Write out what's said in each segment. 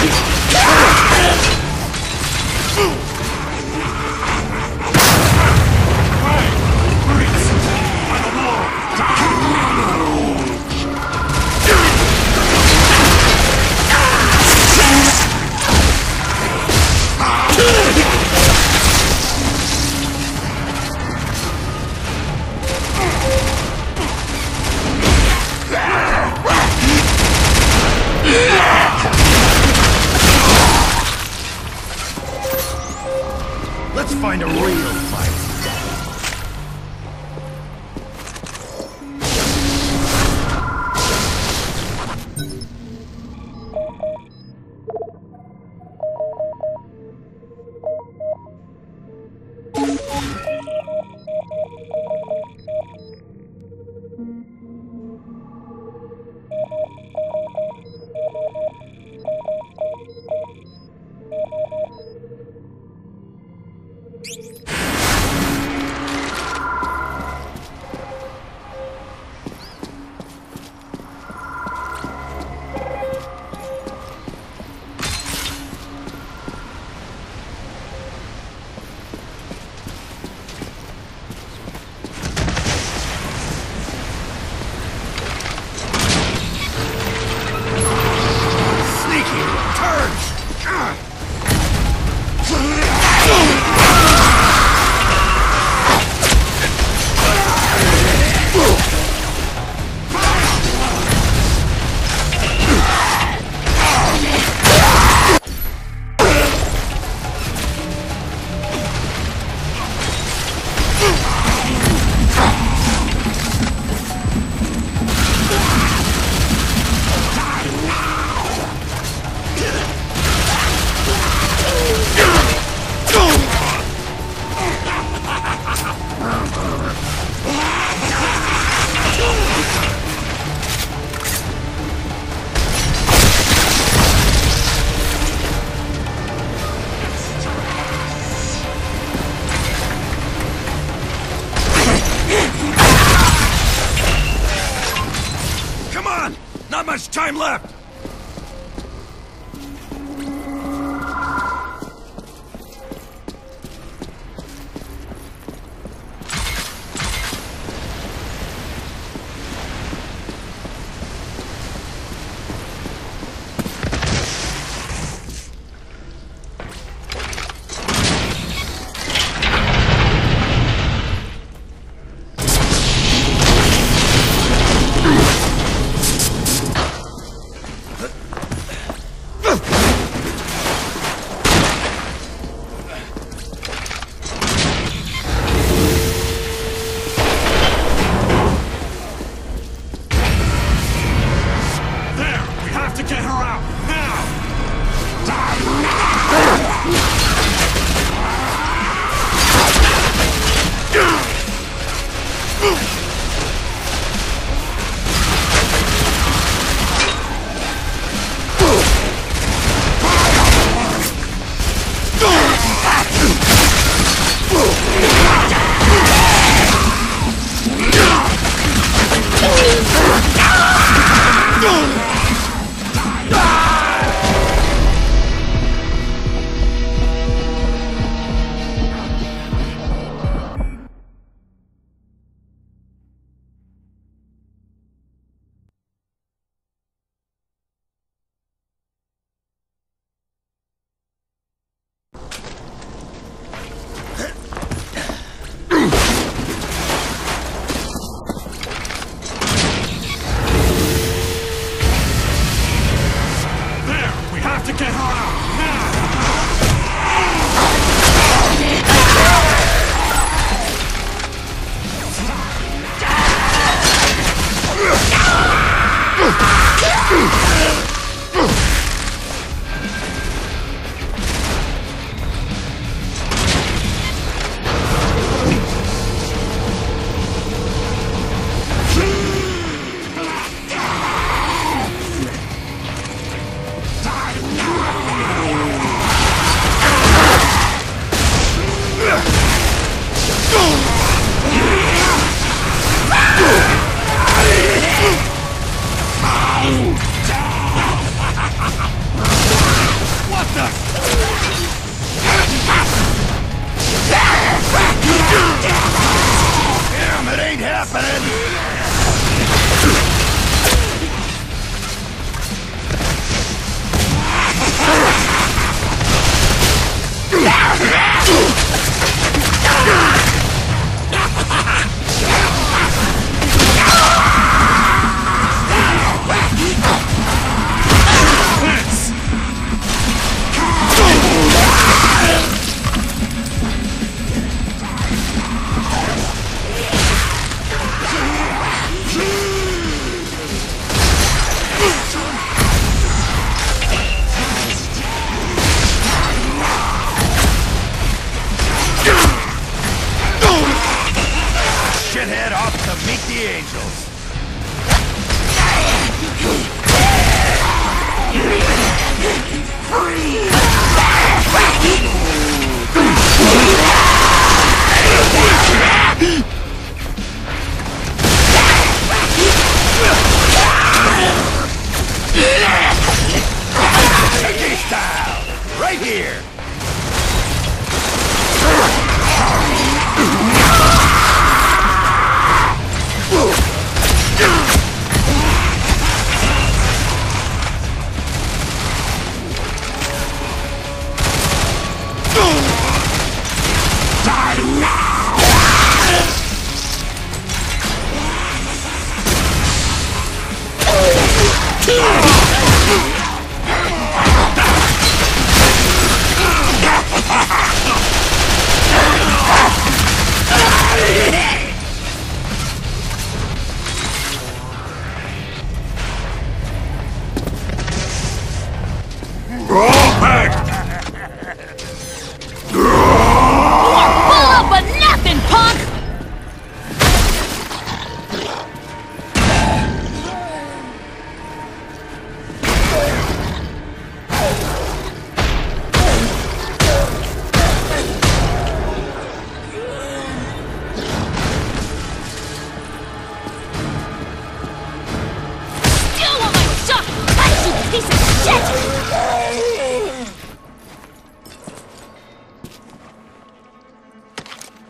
Ah!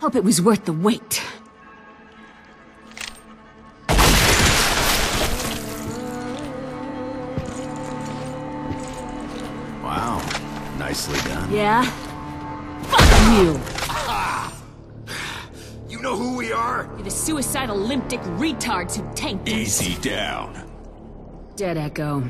Hope it was worth the wait. Wow. Nicely done. Yeah? Fuck you! You know who we are? You're the suicidal limbic retards who tanked us. Easy down. Dead Echo.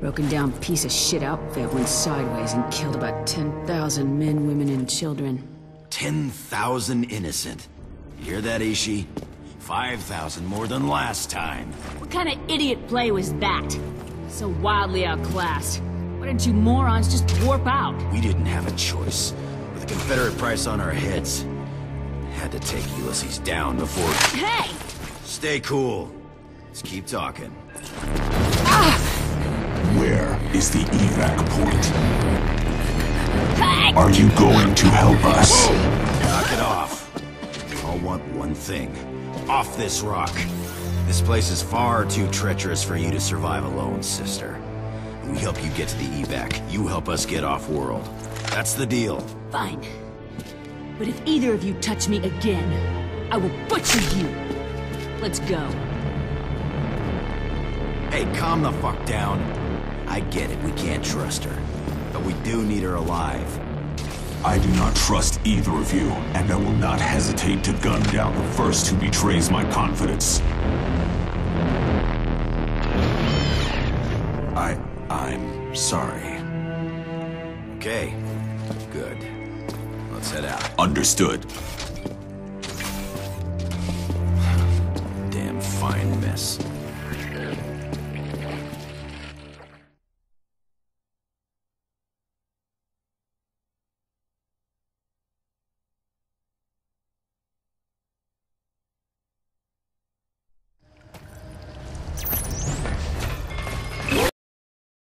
Broken down piece of shit outfit went sideways and killed about 10,000 men, women, and children. 10,000 innocent. You hear that, Ishii? 5,000 more than last time. What kind of idiot play was that? So wildly outclassed. Why didn't you morons just warp out? We didn't have a choice. With a Confederate price on our heads, had to take Ulysses down before... Hey! Stay cool. Let's keep talking. Ah! Where is the evac point? Are you going to help us? Knock it off. We all want one thing. Off this rock. This place is far too treacherous for you to survive alone, sister. When we help you get to the evac, you help us get off-world. That's the deal. Fine. But if either of you touch me again, I will butcher you. Let's go. Hey, calm the fuck down. I get it, we can't trust her. But we do need her alive. I do not trust either of you, and I will not hesitate to gun down the first who betrays my confidence. I'm sorry. Okay. Good. Let's head out. Understood. Damn fine mess.